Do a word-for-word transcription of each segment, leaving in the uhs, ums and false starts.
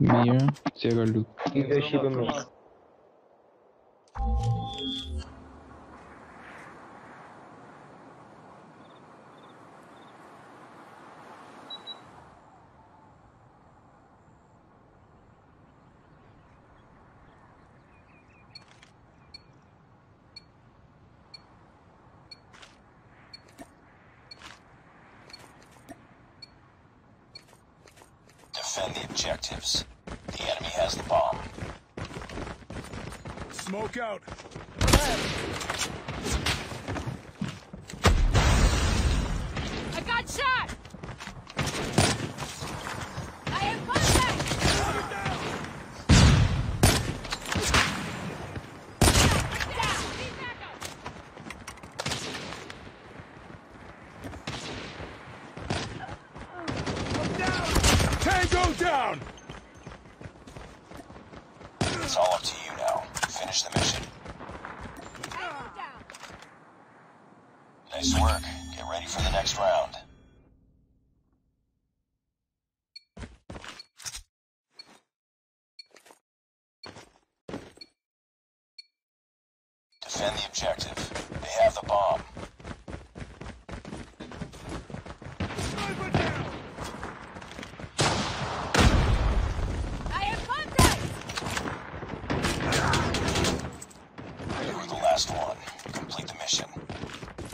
Mir, Zergalu. Leadership me. Defend the objectives. The enemy has the bomb. Smoke out. I got shot. I am contact. Down. Down. Be back up. Down. Tango down. It's all up to you now. Finish the mission. Nice work. Get ready for the next round. Defend the objective. They have the bomb. Get down, sniper! Nice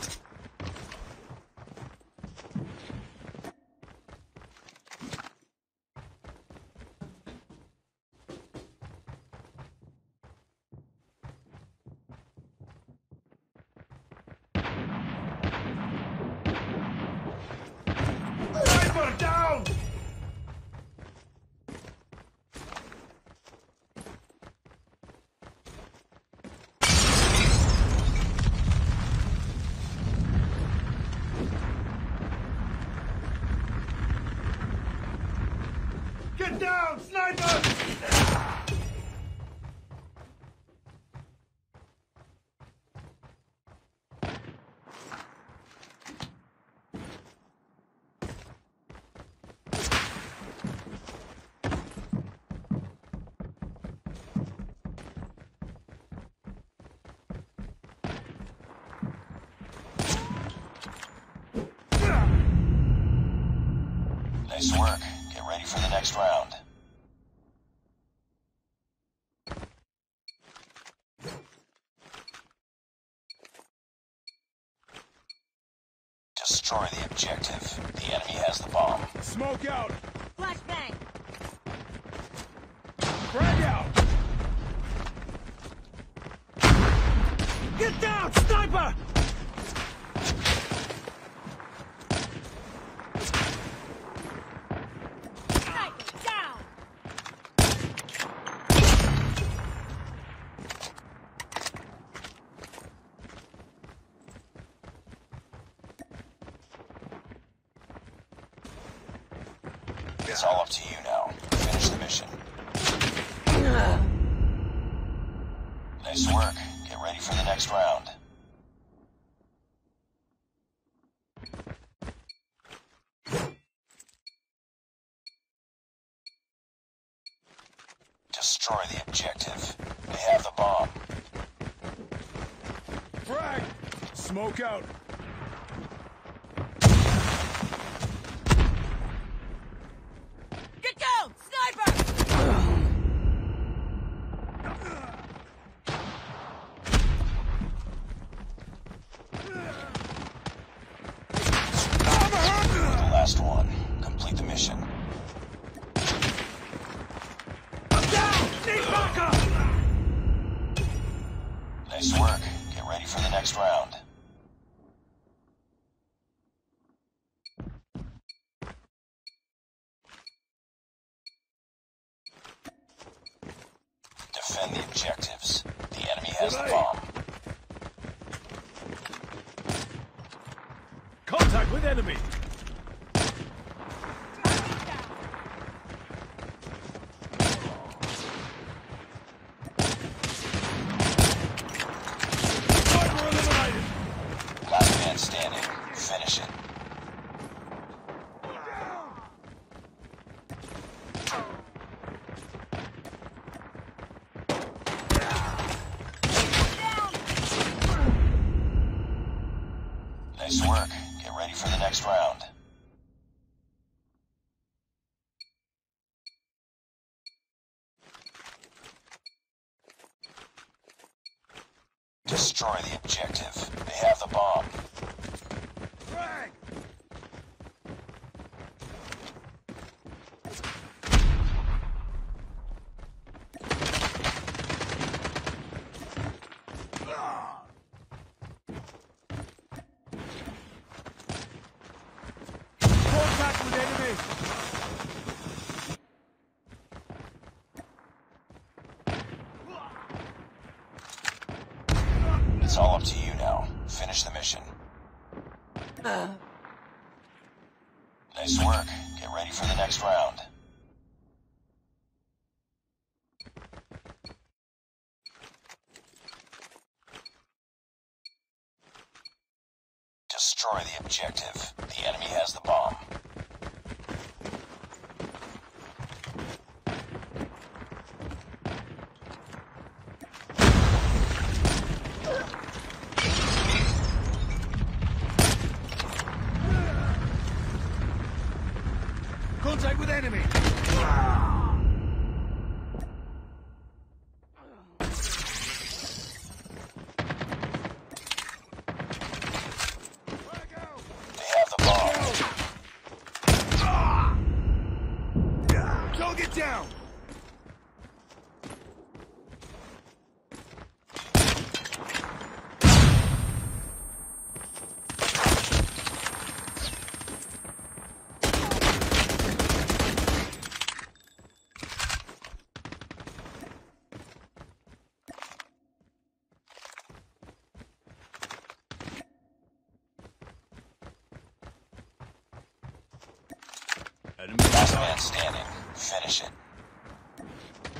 work. Get ready for the next round. Destroy the objective. The enemy has the bomb. Smoke out! Flashbang! Frag out! Get down, sniper! It's all up to you now. Finish the mission. Nice work. Get ready for the next round. Destroy the objective. They have the bomb. Frag! Smoke out! Last one. Complete the mission. Down! Need backup! Nice work. Get ready for the next round. Defend the objectives. The enemy has the bomb. Contact with enemy! Standing. Finish it. Nice work. Get ready for the next round. Destroy the objective. They have the bomb. Frag! It's all up to you now. Finish the mission. Uh. Nice work. Get ready for the next round. Destroy the objective. The enemy has the bomb. Contact with enemy! They have the bomb. Don't get down! Last man standing. Finish it. Enemy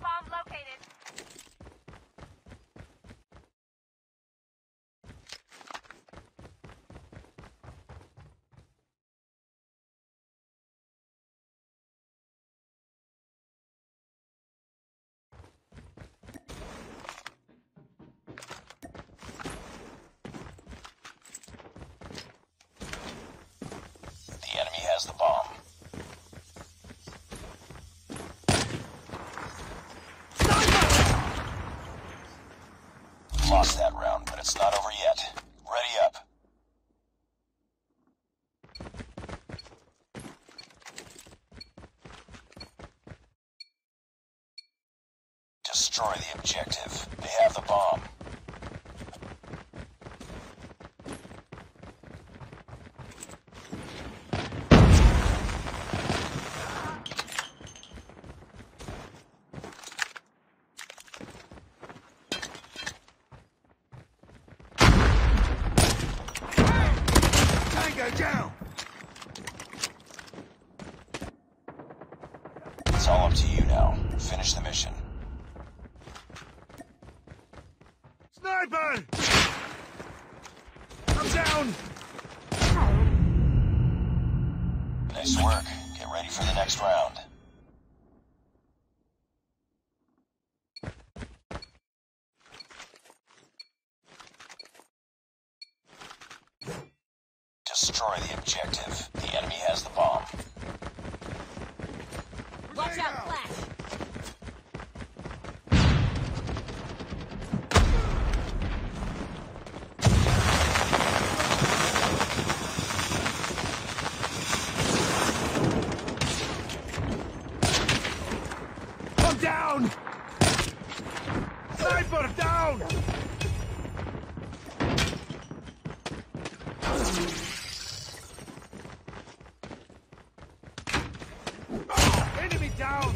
bomb located. The bomb. Lost that round, but it's not over yet. Ready up. Destroy the objective. They have the bomb. Down. It's all up to you now. Finish the mission. Sniper! I'm down! Nice work. Get ready for the next round. Destroy the objective. The enemy has the bomb. Watch out, Flash! I'm down! Sniper, down! Enemy down!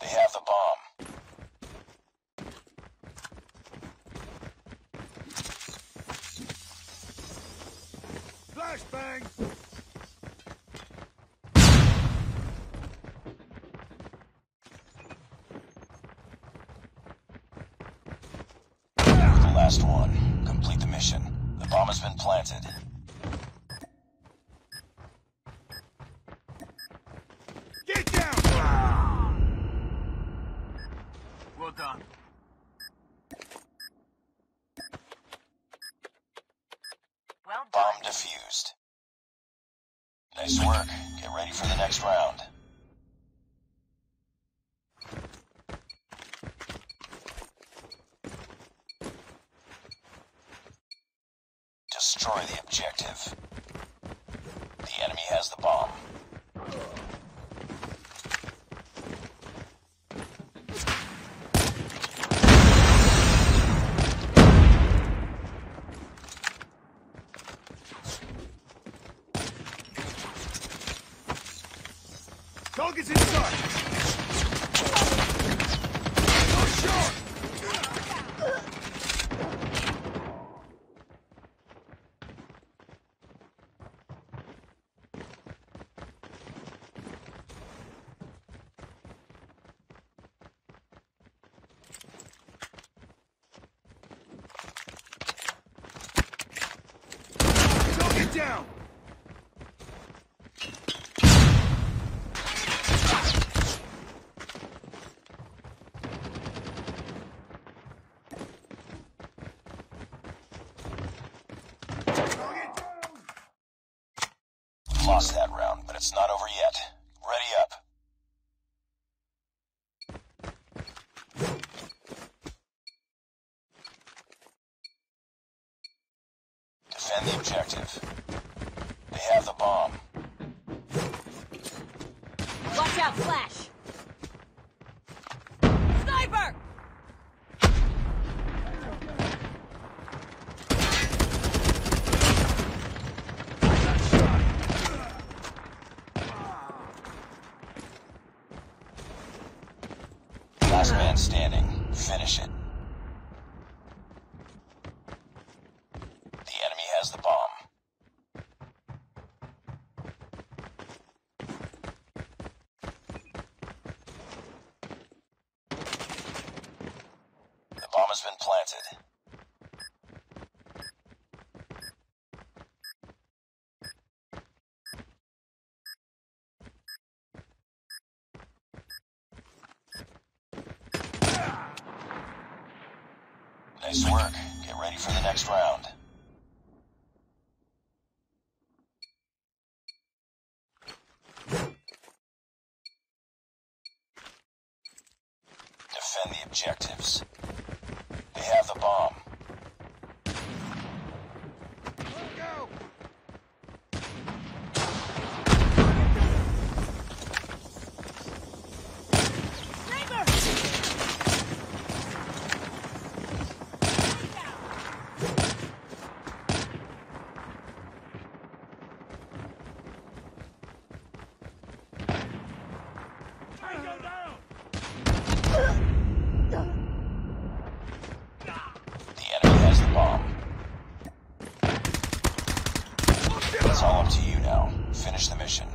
They have the bomb. Flashbang! The last one. Complete the mission. The bomb has been planted. defused. Nice work. Get ready for the next round. Destroy the objective. The enemy has the bomb. Target's inside! No shot! Down! Lost that round, but it's not over yet. Ready up. Defend the objective. They have the bomb. Watch out, Flash! Sniper! Last man standing. Finish it. The bomb. The bomb has been planted. Nice work. Get ready for the next round. Defend the objectives. They have the bomb. Go. Go down. It's all up to you now. Finish the mission.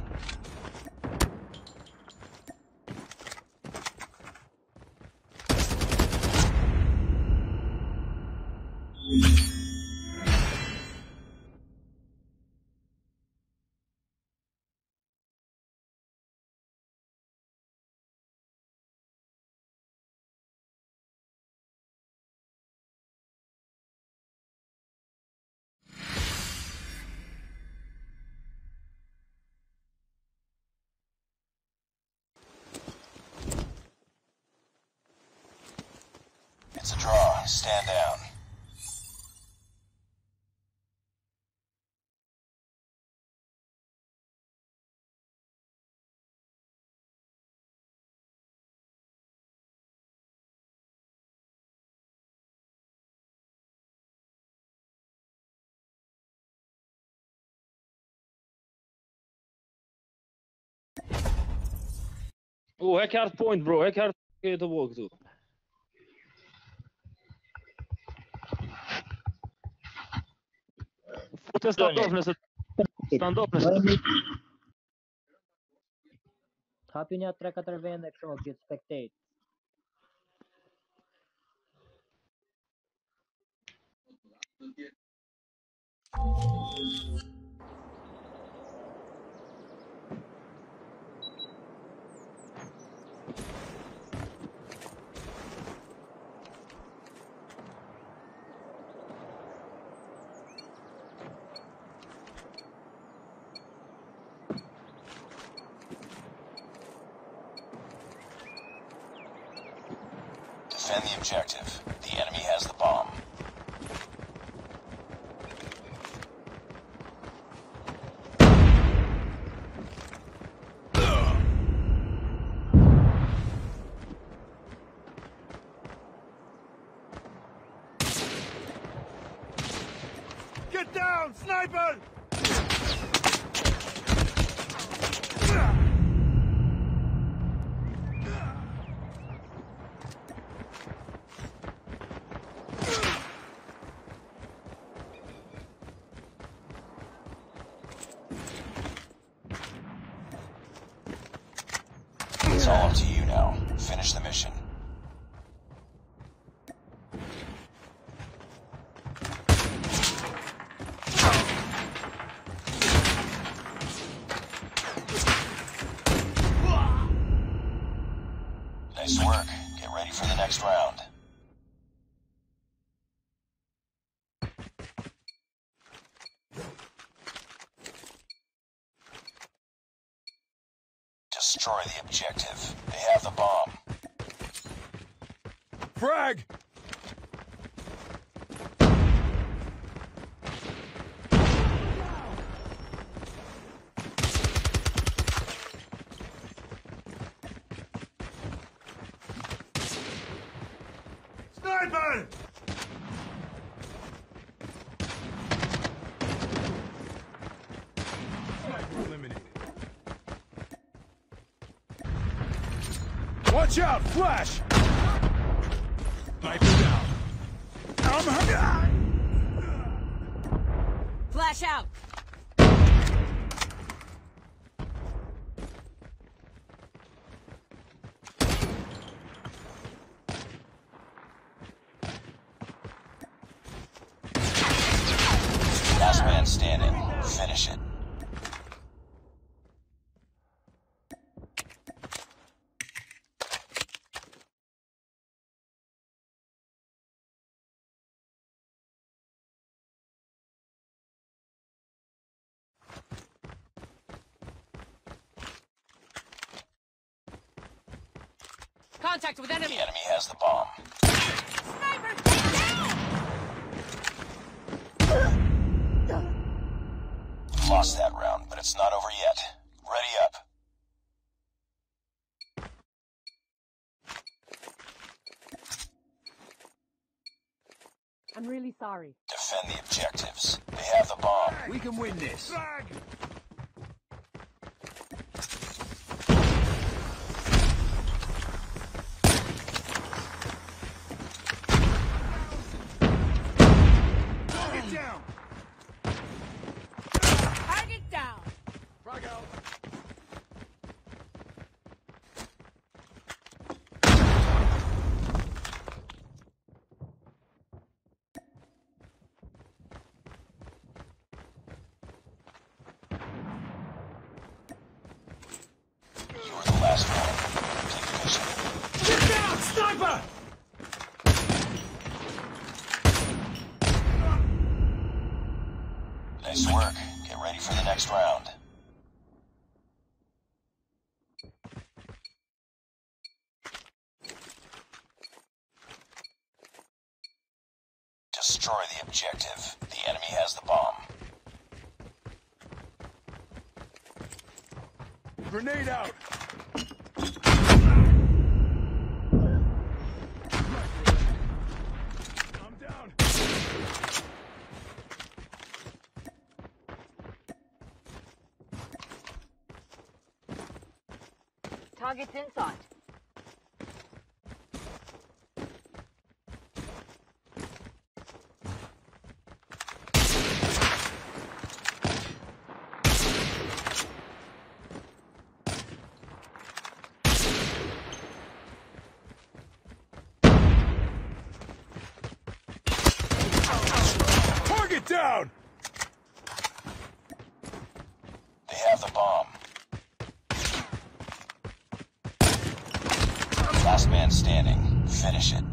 It's a draw. Stand down. Oh, hack hard point, bro. Hack hard the walk, dude. Puteți stand off, ne să... Stand off, ne să... Hapiunea treacă trebuie în acțiune, get spectate. Defend the objective. The enemy has the bomb. Get down, sniper! It's all up to you now. Finish the mission. Nice work. Get ready for the next round. Destroy the objective. They have the bomb. Frag! Sniper! Sniper eliminated. Watch out, flash! Sniper down. I'm hurt. Flash out. Last man standing. Finish it. Contact with enemy. The enemy has the bomb. Sniper, take down! Lost that round, but it's not over yet. Ready up. I'm really sorry. Defend the objectives. They have the bomb. We can win this. Flag. Sniper! Nice work. Get ready for the next round. Destroy the objective. The enemy has the bomb. Grenade out! Target's inside. Target down! They have the bomb. Last man standing. Finish it.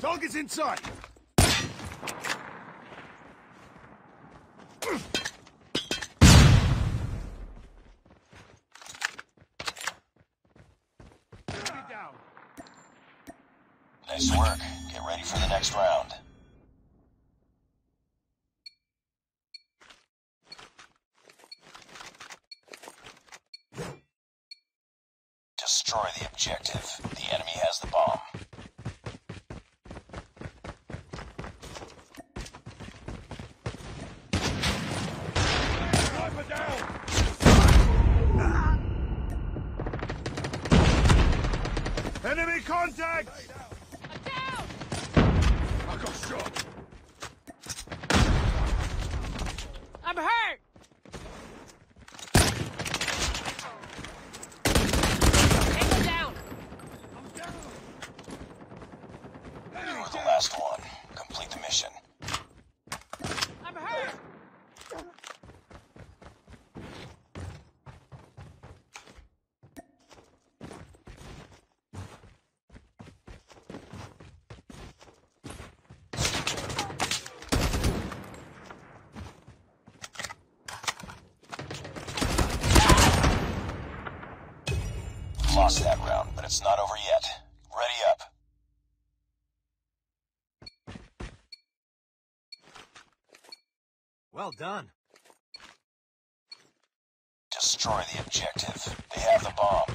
Target's inside. down. Nice work. Get ready for the next round. Destroy the objective. The enemy has the bomb. Enemy contact! I'm down! I got shot! I'm hurt! Angle down! I'm down! You were the last one. Complete the mission. I'm hurt! Lost that round, but it's not over yet. Ready up. Well done. Destroy the objective. They have the bomb.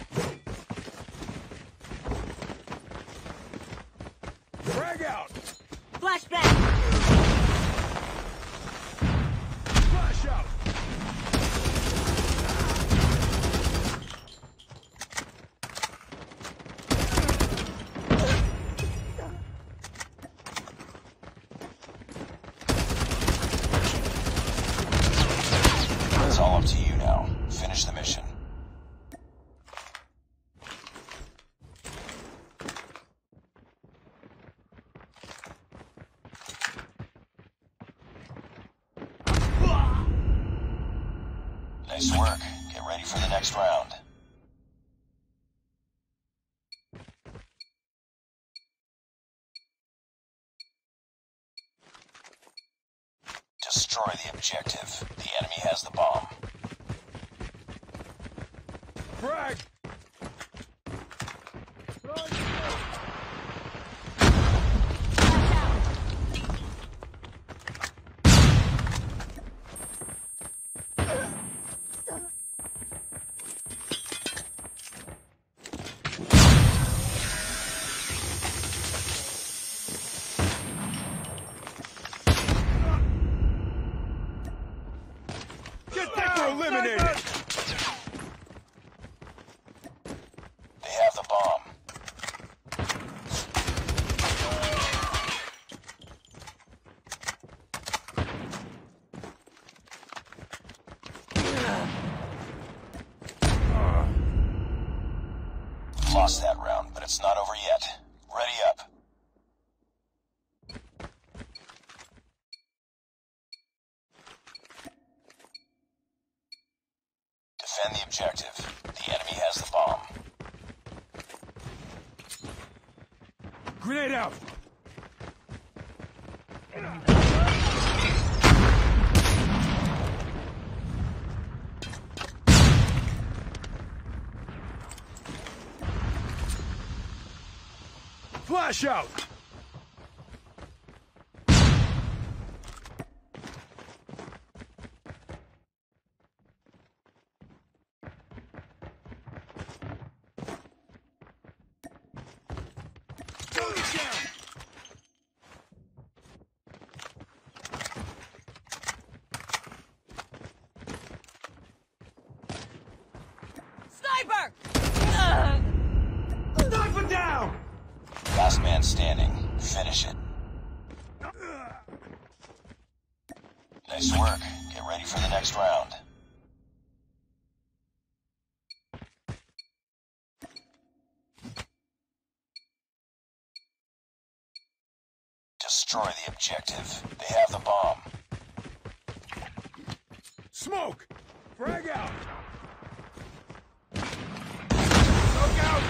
Frag out! Flashback! Flash out! Nice work. Get ready for the next round. Destroy the objective. The enemy has the bomb. Frag! Eliminated. They have the bomb. Lost that round, but it's not over yet. Ready up. Defend the objective. The enemy has the bomb. Grenade out! Flash out! Sniper! Uh. Sniper down! Last man standing. Finish it. Nice work. Get ready for the next round. Destroy the objective. They have the bomb. Smoke! Frag out! Smoke out!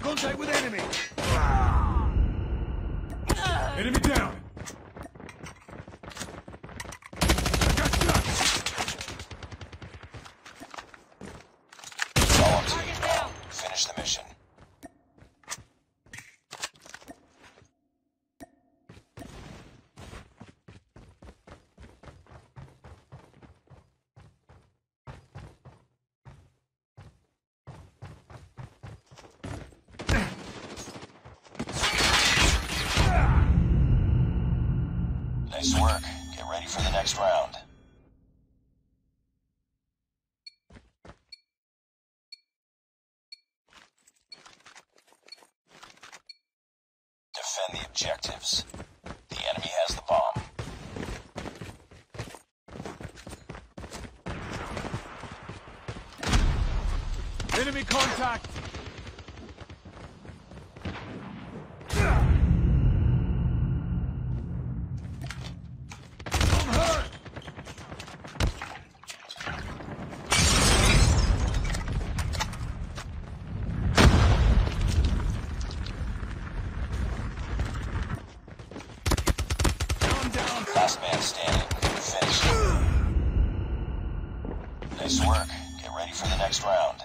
Contact with enemy! Enemy down! Nice work. Get ready for the next round. Defend the objectives. The enemy has the bomb. Enemy contact! Last man standing. Finish. Nice work. Get ready for the next round.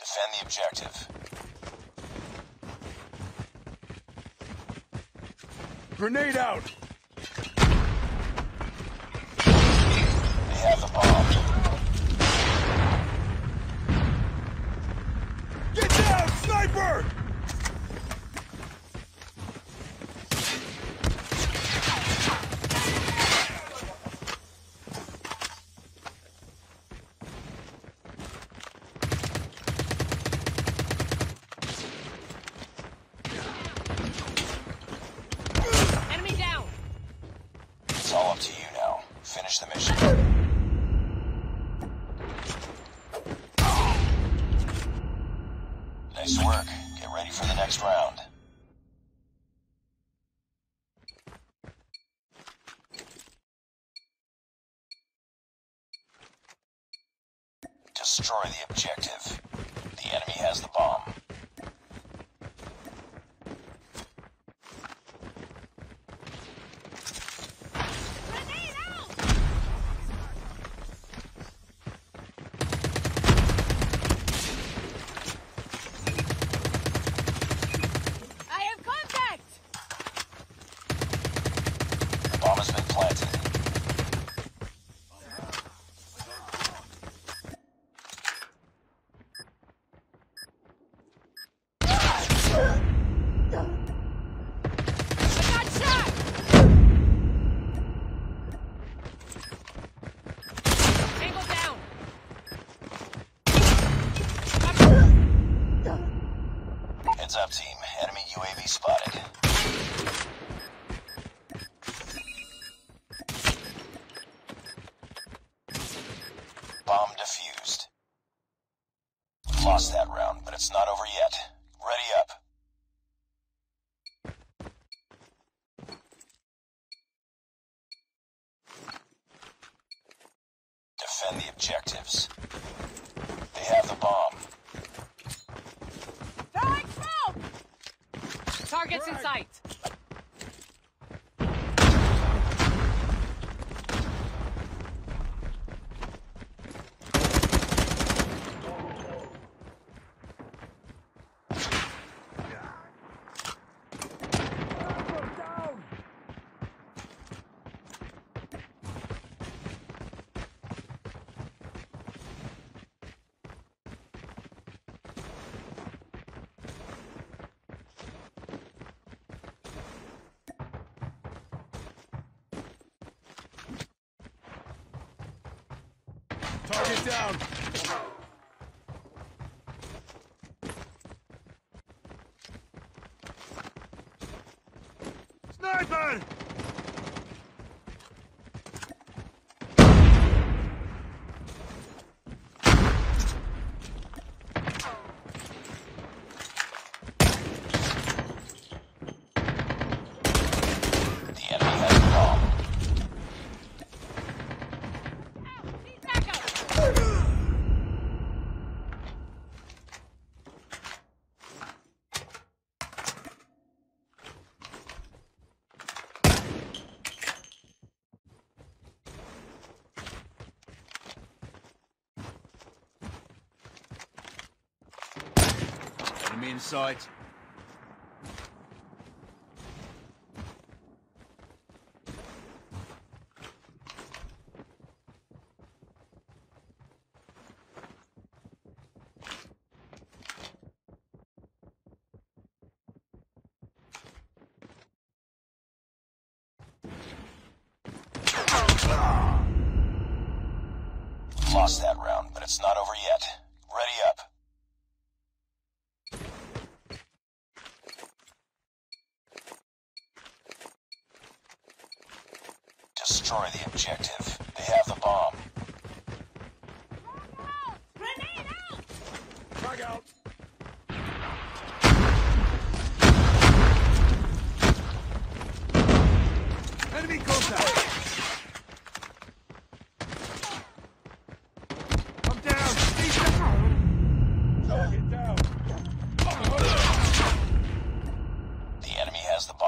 Defend the objective. Grenade out! They have the bomb. Sniper! Enemy down! It's all up to you now. Finish the mission. Nice work. Get ready for the next round. Destroy the objective. The enemy has the bomb. Bomb has been planted. Bomb defused. Lost that round, but it's not over yet. Ready up. Defend the objectives. They have the bomb. Throwing smoke! Targets in sight. Target down! Sniper! In sight. Destroy the objective. They have the bomb. Grenade out! Frag out! Enemy contact! I'm down! He's down! Target down! The enemy has the bomb.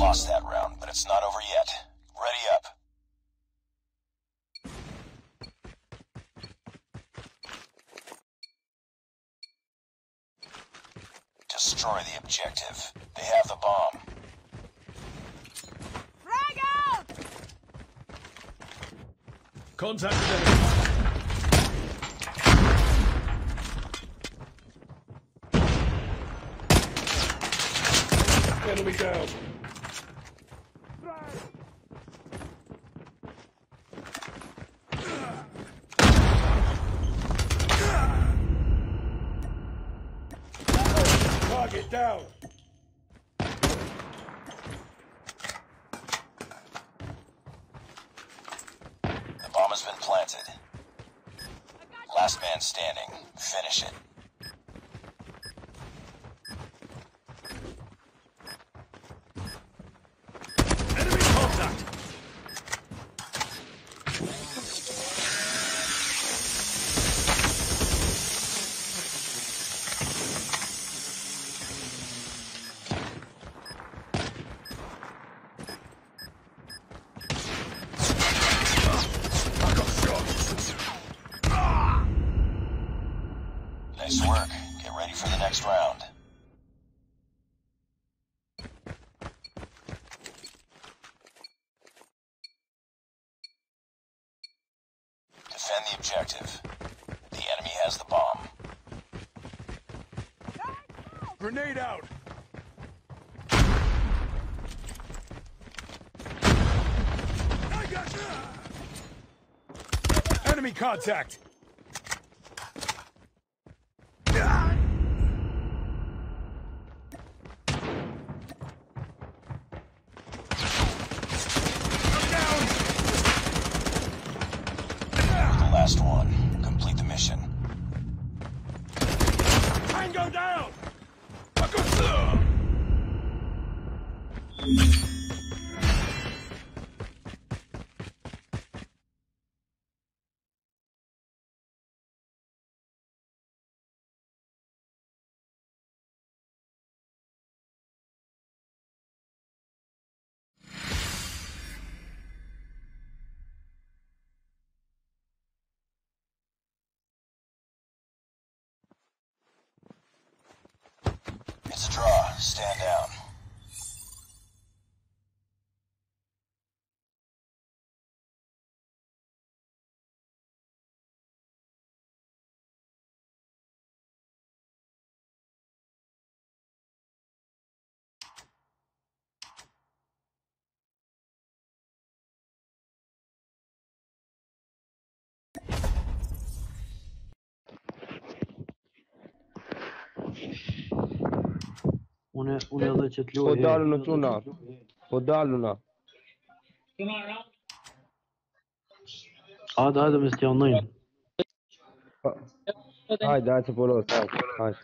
Lost that round, but it's not over yet. Ready up. Destroy the objective. They have the bomb. Frag out! Contact them. Enemy down. Target down. The bomb has been planted. Last man standing. Finish it. Nice work. Get ready for the next round. Defend the objective. The enemy has the bomb. Grenade out! I got you. Enemy contact! Last one. Complete the mission. Tango down! It's a draw. Stand down. Podalno tuna, podalno. Ajde, ajde, mi ste online. Ajde, ajde, polo, ajde.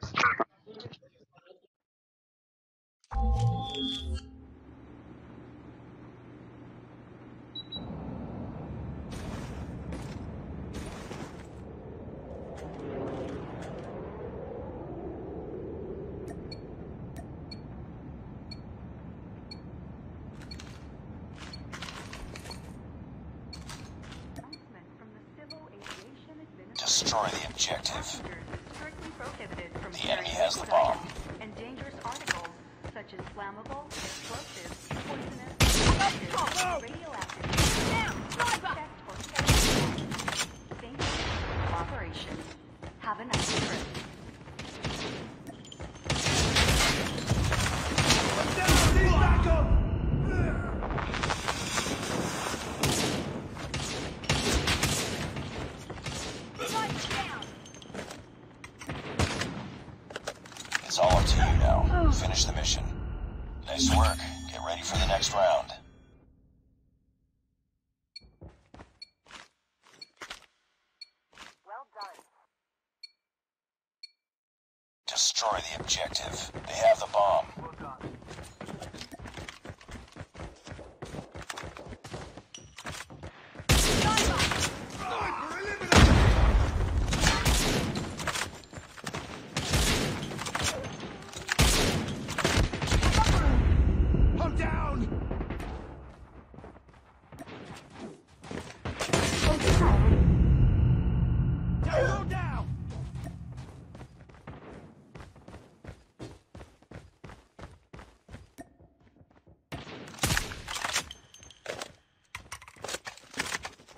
Destroy the objective. The enemy has the bomb. And dangerous articles such as flammable, explosives, poisonous, radioactive. Now, thank you for cooperation. Have a nice trip. It's all up to you now. Finish the mission. Nice work. Get ready for the next round. Well done. Destroy the objective. They have the bomb. Well done. Last one.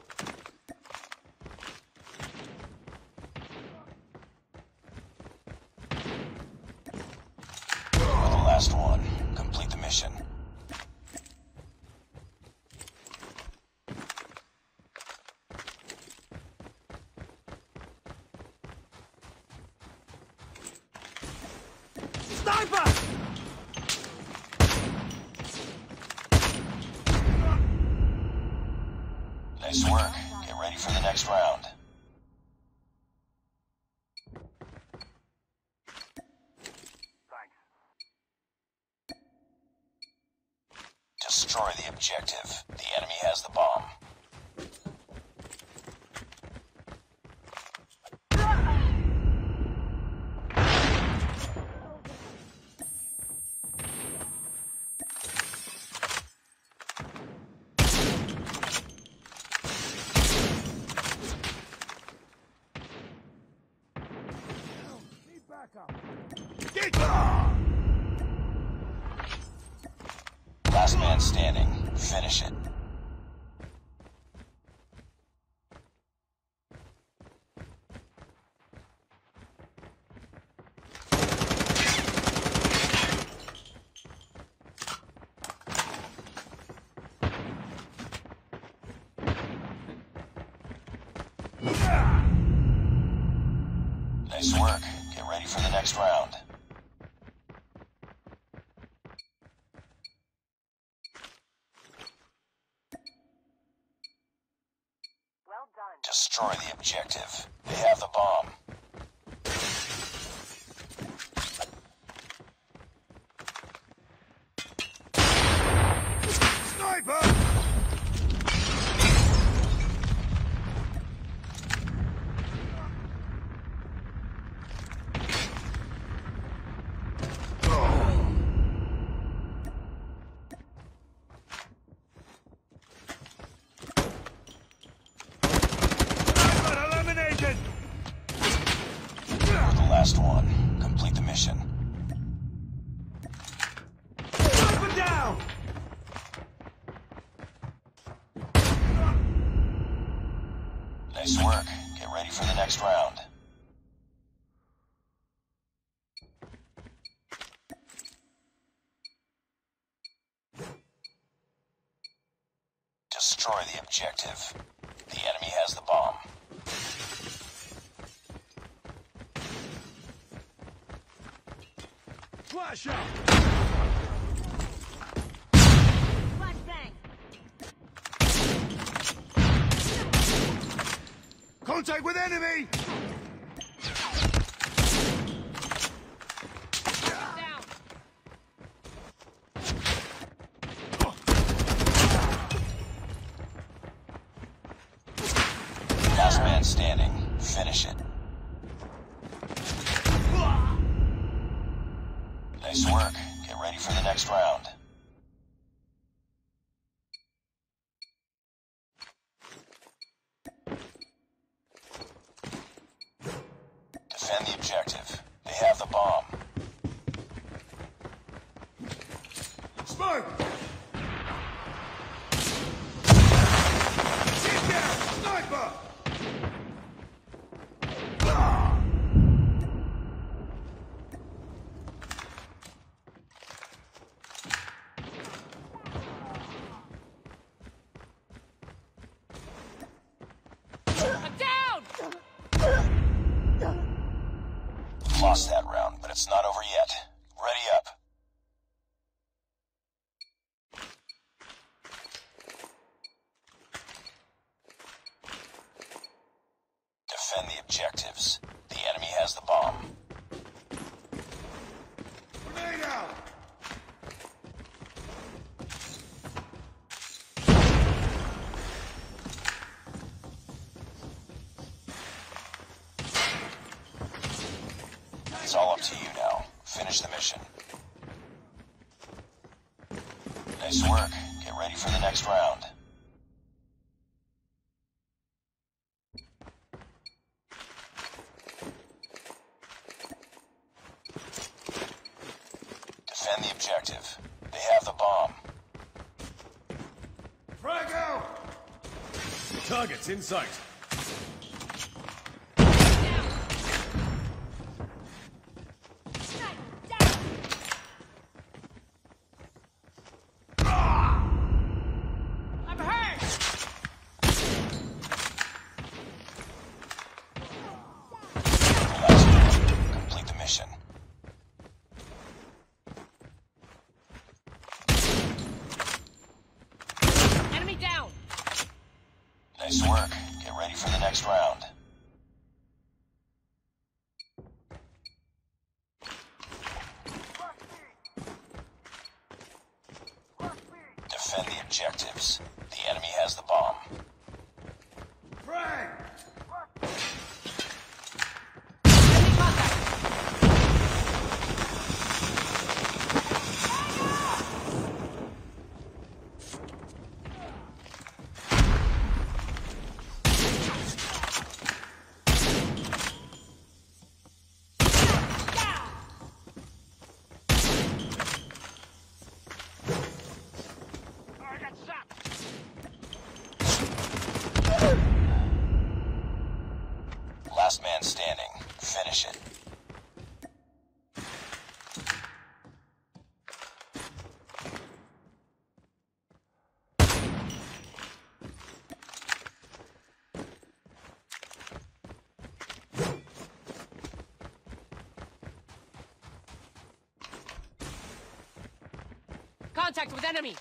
Complete the mission. Sniper! Nice work. Get ready for the next round. Destroy the objective. The enemy has the bomb. Need backup. Get down! Last man standing. Finish it. Nice work. Get ready for the next round. Destroy the objective. They have the bomb. Sniper! Last one. Complete the mission. Sniper down! Nice work. Get ready for the next round. Destroy the objective. The enemy has the bomb. Flash out! Flash bang! Contact with enemy! Down. Last man standing. Finish it. Nice work. Get ready for the next round. We've lost that round, but it's not over yet. Ready up. Defend the objectives. The enemy has the bomb. It's all up to you now. Finish the mission. Nice work. Get ready for the next round. Defend the objective. They have the bomb. Frag out! Target's in sight. Nice work. Get ready for the next round. Defend the objectives. The enemy has the bomb. Last man standing. Finish it. Contact with enemy.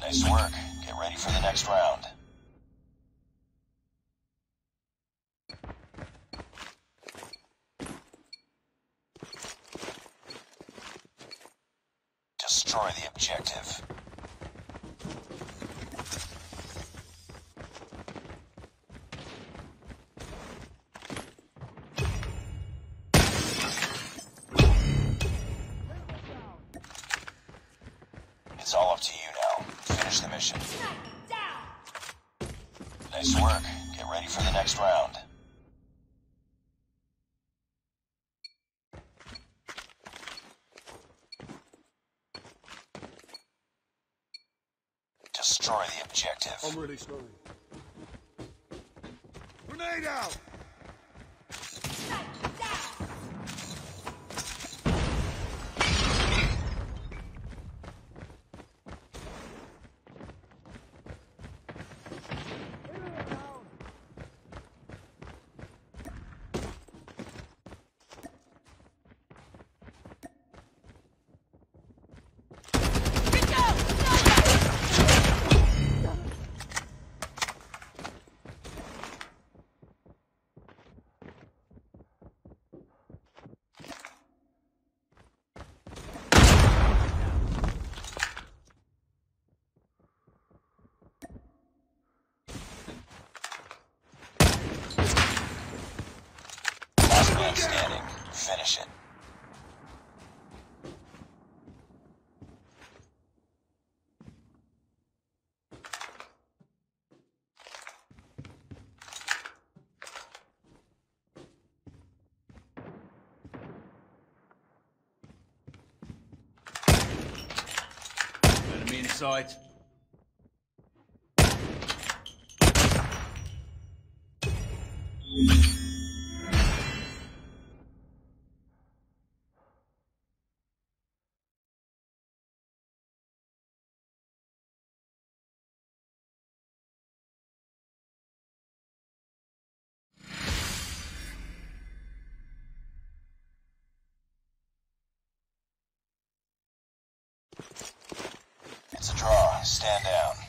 Nice work. Get ready for the next round. Destroy the objective. It's all up to you now. Finish the mission. Nice work. Get ready for the next round. Destroy the objective. I'm really sorry. Grenade out! Standing. Finish it. Enemy inside. It's a draw. Stand down.